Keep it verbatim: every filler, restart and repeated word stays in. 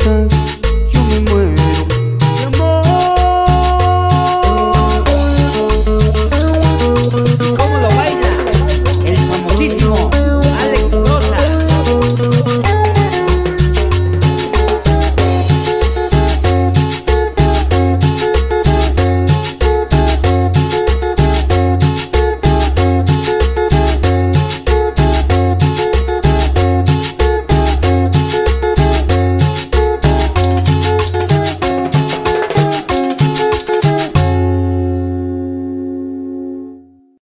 distance.